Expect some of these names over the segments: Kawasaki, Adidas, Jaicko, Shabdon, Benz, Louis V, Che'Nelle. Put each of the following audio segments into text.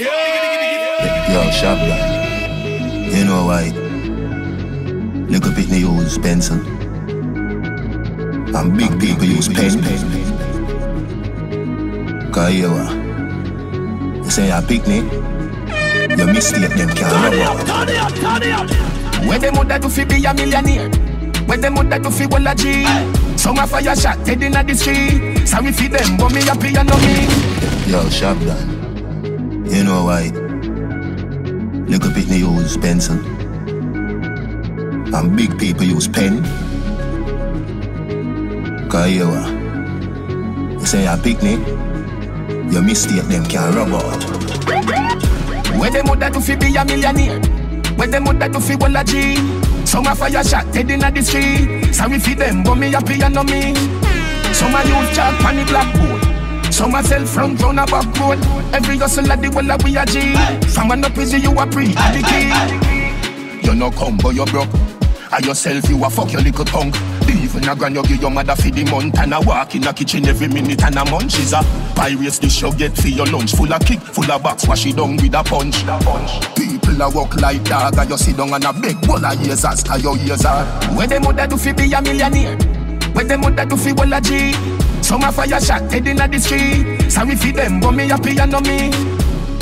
Yo, Shabdon, you know why? Look up in the use pencil. And big people use pen. Cause you know, you say a picnic, you mistake them can't remember. Where them woulda do fi be a millionaire? Where them woulda do fi wall a G? Some a fire shot dead inna the street. Sorry fi them, but me happy and no me. Yo, Shabdon, you know why? Look up in the use pencil. And big people use pen. Cause you know, you say a picnic, you mistake them can't remember. Where them woulda do fi be a millionaire? Where them woulda do fi wall a G? Some a fire shot dead inna the street. Sorry fi them, but me happy and no me. Some a use chalk on the blackboard. Some a sell from down a back road. Every hustle at the wall a we a G. Someone up easy you a pre at the key. You no come but you broke. And yourself you a fuck your little tongue. Even a grand you give your mother for the month. And a walk in a kitchen every minute and a munch. She's a pirates dish you get for your lunch. Full of kick, full of box, wash it down with a punch. People a walk like dog and you sit down and a big bowl of ears as to your ears are. Where them woulda do fi be a millionaire? Where them woulda do fi wall a G? Some a fire shot dead inna the street. Sorry fi them, but me happy and no me.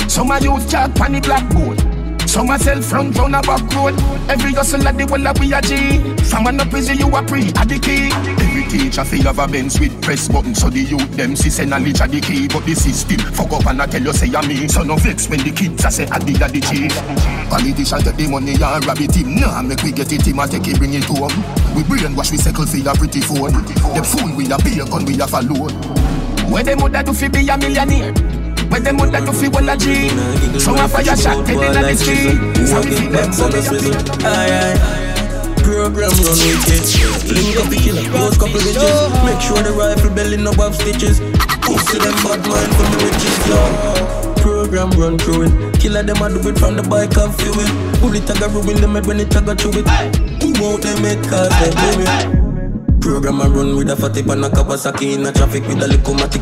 Some a use chalk on the blackboard. Some a sell from down a back road. Every hustle at the wall a we a G. Someone up easy you a pre at the key. Every teacher feel have a bench with press button. So the youth them see say knowledge at the key. But the system fuck up and I tell you say a me. So no vex when the kids a say at the G. Politician take the money and rob it him. Nah make we get it him and take it bring it home. We brainwash we circle feel a pretty phone. Them fool we a beer gun we a follow. Where them woulda do fi be a millionaire? Where them woulda do fi wall a G? Some a fire shot dead inna the street. So we feed them so they program run with it. Link up the killer, close couple ridges. Make sure the rifle belly no bob stitches. Push to them bad mind for the riches, yo. Program run through it. Killer them a do it from the bike and feel it. Bullet tag a ruin them head when it tag a chew it. Who out them head cause they blame it. Program a run with a fatty pan a Kawasaki. In a traffic with a little matic.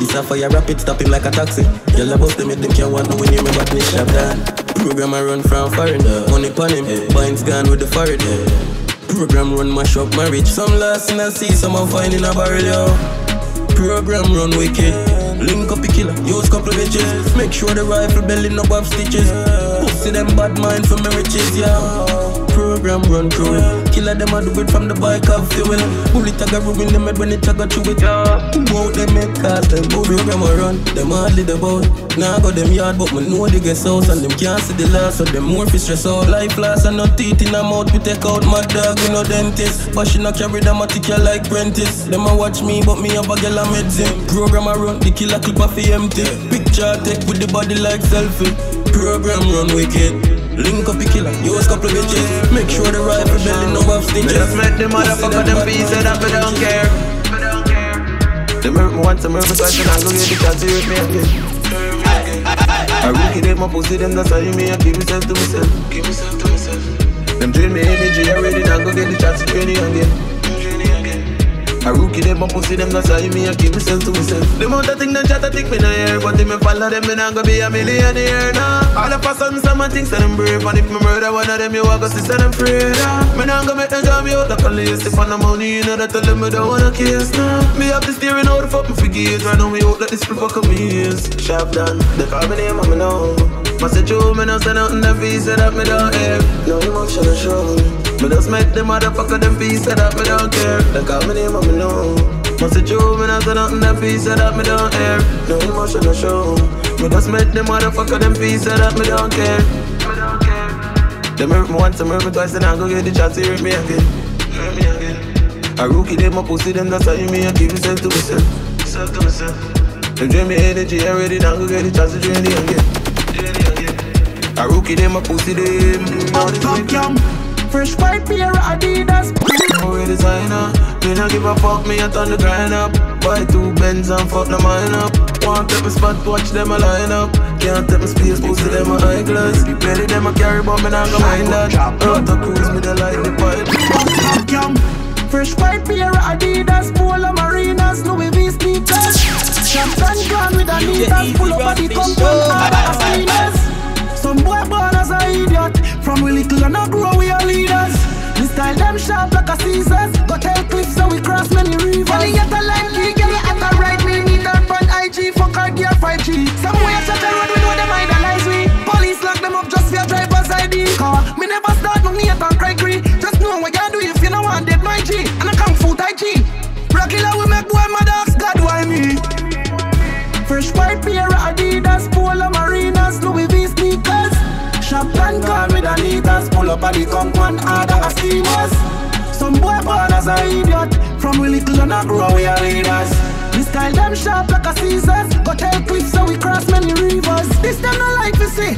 This a fire rapid stopping like a taxi. Y'all about them head them can't want no when you remember this Shabdon. Program I run from foreign, money pan him, binds gone with the foreign. Program run mash up marriage, some last in a sea, some are fine in a barrel, yo. Program run wicked, link up the killer, use couple bitches. Make sure the rifle belly no bob stitches, pussy them bad mind for my riches, yo. Program run through it, killer them a do it from the bike of fuel. Bullet tag a ruin them head when it tag a chew it, who out them head cause them go. Program I run, them hardly the boat. Now I got them yard, but me know they get house. And them can't see the last, so them more fi stress out. Life loss and no teeth in a mouth, we take out my dog, we no dentist. Passion a carry them a tick ya like Prentice. Them a watch me, but me have a girl a medicine. Program a run, the killer clip a fi empty. Picture take with the body like selfie. Program run wicked, link up the killer, use couple bitches. Make sure the rifle belly no have stitches. Just make the motherfucker them be said up, I don't care. They murder me once, I murder me twice, and I go get the chance to hit me again. I rookie them up, pussy them, that's how you may give yourself to myself. Give myself to myself. Them drain me energy already, now go get the chance to drain it again. I rookie them up, pussy them, that's how you may give yourself to myself. The amount of things that chat I think me not hear, but if me follow them, me not go be a millionaire now. All of a sudden, some of things that them brave, and if me murder one of them, you walk us to set them free now. Me not go make them job, you out the police. If I no money, you know that tell them me don't wanna kiss now. Me have to steering out the fuck me forget. Right now, me hope that this people come ease. Shabdon, they call me name, I know. But say true, me not say nothing that feels that me don't hear. No emotion I show. Me just make them motherfucker them feels that me don't care. They call me name, I know. But say true, me not say nothing that feels that me don't hear. No emotion I show. Me just make them motherfucker them feels that me don't care. Me don't care. They hurt me once, they hurt me twice, and I go get the chance to hurt me again. Hurt me again. I rookie them, I pussy them, that's how you may give yourself to myself. Yourself to myself. They drain me energy already, now go get the chance to drain it again. I rookie them, I pussy them. Top yam, fresh white pair of Adidas. I'm a designer, me not give a fuck, me a turn the grind up. Buy two Benz and fuck the mine up. Can't take my spot, watch them a line up. Can't take my space, pussy them a high class. Belly them a carry, but me not go mind that. Out of cruise, me the light, the pipe. Top yam, fresh white pair of Adidas. Polo Marinas, Louis V sneakers. Champagne gone with a leader, pull up at the compound, pair of Adidas, Polo Marinas, Louis V sneakers. Shabdon call me the leaders, pull up at the comp and order a schemers. Some boy born as a idiot, from we little and I grow we are leaders. We style them sharp like a scissors, cut hell cliffs so we cross many rivers. This them no like we see,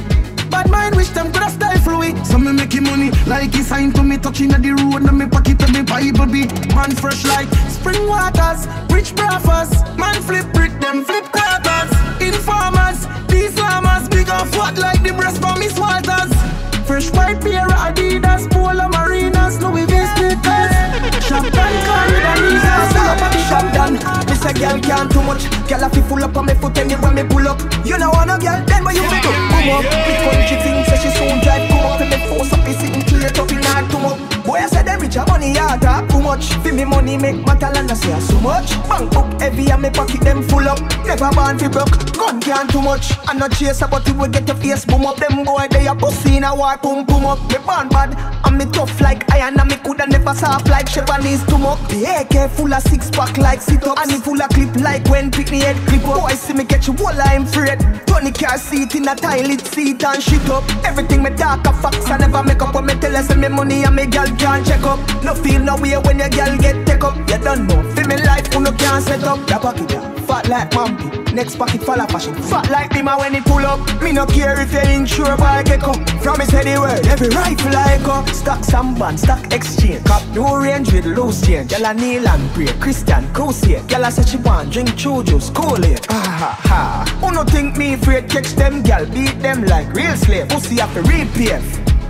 bad mind wish them could have stifle we. So me making money like he signed to me, touching at the road, and me pocket to me Bible be. Man fresh like spring waters, rich brothers, man flip brick them flip quarters. Informers, these farmers, big off what like the breast for Miss Walters. Fresh white pair of Adidas, Polo Marinas, Louis V sneakers. Shabdon call me the leaders, pull up at the Shabdon. This a girl can't too much, girl a fi full up on me foot any when me pull up. You know wanna girl, then what you fi do? Boom up, big country thing, say she soon drive. Come up to me force up, be sitting clear up in hard too much. Boy I said they rich a money, I talk too much. Fi me money make matter land, I say I so much. Bank book heavy and me pocket them full up. Never born fi broke, gun can't too much. I no chase about you will get your face boom up. Them boy they a pussy in a war, boom boom up. Me born bad and me tough like iron, and me coulda never soft like Chebanese too much. The AK full of six pack like sit up, and it full of clip like when pick me head clip up. Boy see me get you whole I'm afraid. Tony car seat in a tile seat and shit up. Everything me talk a facts, I never make up when me tell her say me money and me girl can't check up. No feel no way when your girl get take up. You don't know, feel me life who no can't set up. That pocket ya, fat like Mampi, next pocket fall a fashion. Fat like me man when it pull up. Me no care if you insure by gecko. From me say the word, every rifle I go. Stocks and bonds, stock exchange. Cop no range with loose change. Gyal a kneel and pray, Christian coast here. Gyal a say she want drink chujus, cool it. Ha ha ha. Who no think me afraid catch them gyal, beat them like real slave. Pussy have to repave.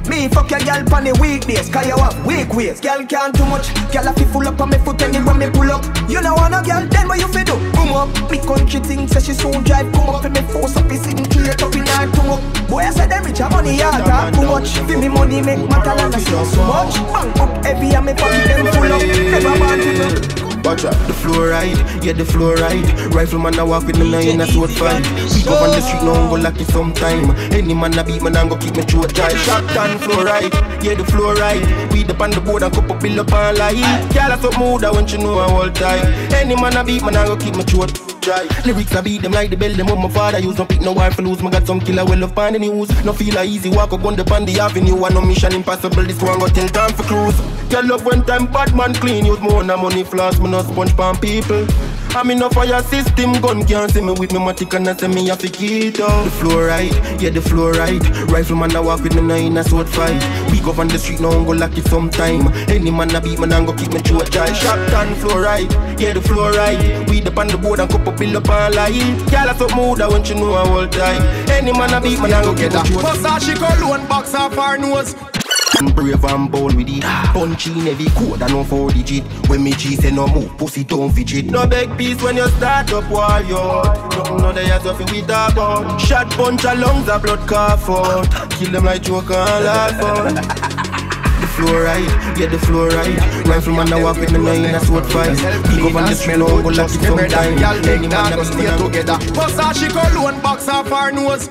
Me fuck your girl on the weekdays, cause you have weak ways. Girl can't too much, girl a fi full up on me foot any when me pull up. You know wanna girl, then what you fi do? Boom up, me country thing say she soon drive. Come up and me force up, be sitting clear up in her tongue up. Boy I said them rich a money, I talk too much. Fi me money make matter land, I say so much. Bank up heavy and me pocket them full up. Never born to do. Watch out, the floor ride, yeah the floor ride. Rifleman I walk with me now in a sword fight. People on the street now go lock it sometime. Any man I beat man I go keep me throat dry. Shabdon floor ride, yeah the floor ride. Weed up on the board and cup up bill up and lie. Girl I so mood I want you know I all time. Any man I beat man I go keep me throat dry. Lyrics I beat them like the bell them what my father used. Don't pick no rifle loose, me got some killer well up on the news. No feel a easy walk up on the avenue. I no mission impossible, this one go till time for cruise. Girl love when time bad man clean. Use more than money floss, me no sponge pan people. I'm in a fire system, gun can't see me with me matic and I say me have to get out. The floor right, yeah the floor right. Rifleman I walk with me now in a sword fight. We go on the street now go lock it sometime. Any man I beat man I go keep me throat dry. Shabdon floor right, yeah the floor right. Weed up on the board and cup up bill up and lie. Girl I so mood I want you know I all time. Any man I beat man I go get that. Bossa she go loan box off her nose. Brave and bold with it. Punch in every code and no 4 digit. When me G say no move, pussy don't fidget. No beg peace when you start up warrior. Nothing no day as if we talk about. Shot punch along the blood cough out. Kill them like Joker and laugh out. The floor right, yeah the floor right. Rifleman I walk with me now in a sword fight. Pick up on the smell out, go lock it sometime. Any man I stay together. Bossa she go loan box off her nose.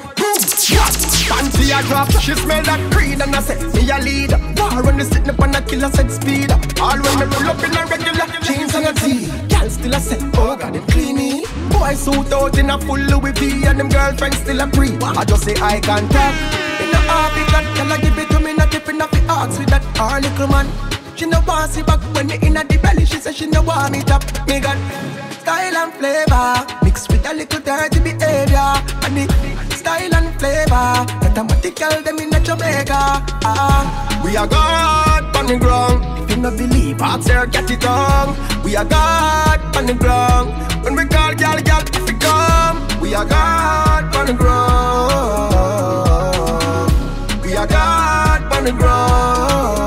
Fancy a drop, she smell that creed and I said, me a lead. War when they sitting up on a killer said speed. All when me roll up in a regular jeans and a tee. Girl still a set, oh god it cleany. Boy suit out in a full Louis V and them girlfriends still a pre. I just say I can't talk. In a heartbeat that girl I give it to me, not tipping off the ox with that our little man. She no want see back when me in a the belly, she said she no want me top. Me got style and flavor, mixed with a little dirty behavior. And the style and flavor, mathematical them in a Jamaica. We are God on the ground. If you not believe, ask her get it on. We are God on the ground. When we call y'all, y'all if you come. We are God on the ground. We are God on the ground.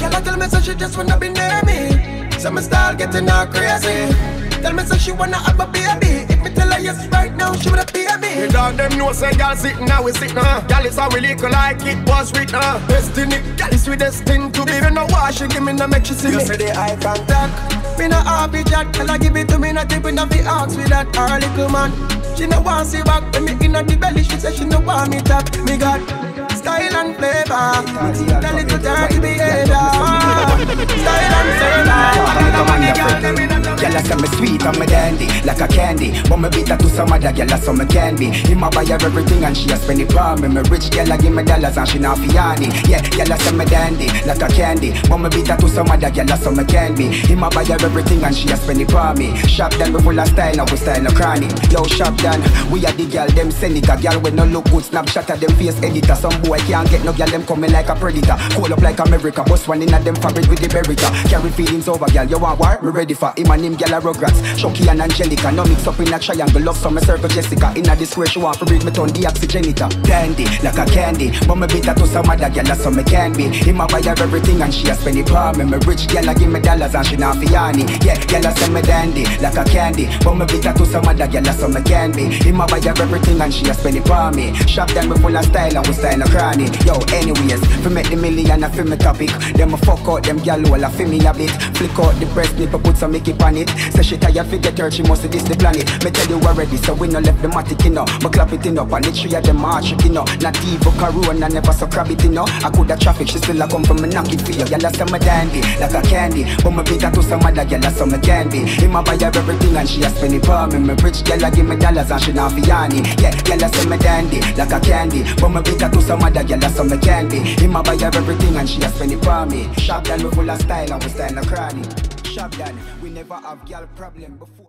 Y'all tell me so she just wanna be near me. So my style getting all crazy. Tell me so she wanna have a baby. Yes, right now she would appear me. The dog them know say y'all sitting now we sitting now. Y'all is how we look like it was written now. Destiny, y'all is with destined to be. Even though why she give me no make she see me. You say the eye contact. Me no happy chat, tell her give it to me. Not tipping off the ox with that her little man. She no want see back when me in the belly. She say she no want me tap. Me God. Style and flavor. Tell it to dirty behavior. Style and flavor. Girl, I say me sweet and me dandy, like a candy. But me beat her to some other girl, that's how me can be. Him a buy her everything and she a spend it for me. Me rich girl, I give me dollars and she not fiani. Yeah, girl, I say me dandy, like a candy. But me beat her to some other girl, that's how me can be. Him a buy her everything and she a spend it for me. Shabdon, we full of style, now we style no cranny. Yo, Shabdon, we a the girl, them send it. A girl with no look good, snapshot of them face editor. Some boy can't get no girl, them coming like a predator. Call up like America, bust one in at them fabric with the barrier. Carry feelings over, girl, you want war? Me ready for him and him gyal a Rugrats, Shoki and Angelica. No mix up in a triangle, love some a circle Jessica. In a this way she want to breathe me turn the oxygenita. Dandy, like a candy, but me beat her to some other gyal, that's how me can be. Him a buy her everything and she a spend it for me. Me rich gyal a give me dollars and she not fiani. Yeah, gyal a say me dandy, like a candy, but me beat her to some other gyal, that's how me can be. Him a buy her everything and she a spend it for me. Shabdon, we full of style and we style a cranny. Yo, anyways, fi make the million a fi me topic. Them a fuck out them gyal all a fi me a bit. Flick out the breast nipple, put some icky pan. Say she tired, forget her, she must diss the planet. Me tell you already, so we no left the matic, you know. Me clap it, you know, and the three of them are tricky, you know. Not evil, Corona, never so crab it, you know. I coulda traffic, she still a come from me knock it for you. Y'all a say me dandy, like a candy, but me beat her to some other y'all a say me can be. Him a buy her everything and she a spend it for me. Me rich y'all a give me dollars and she not fiani. Yeah, y'all a say me dandy, like a candy, but me beat her to some other y'all a say me can be. Him a buy her everything and she a spend it for me. Shabdon, we full of style and we style no cranny. Shabdon, we never have girl problem before.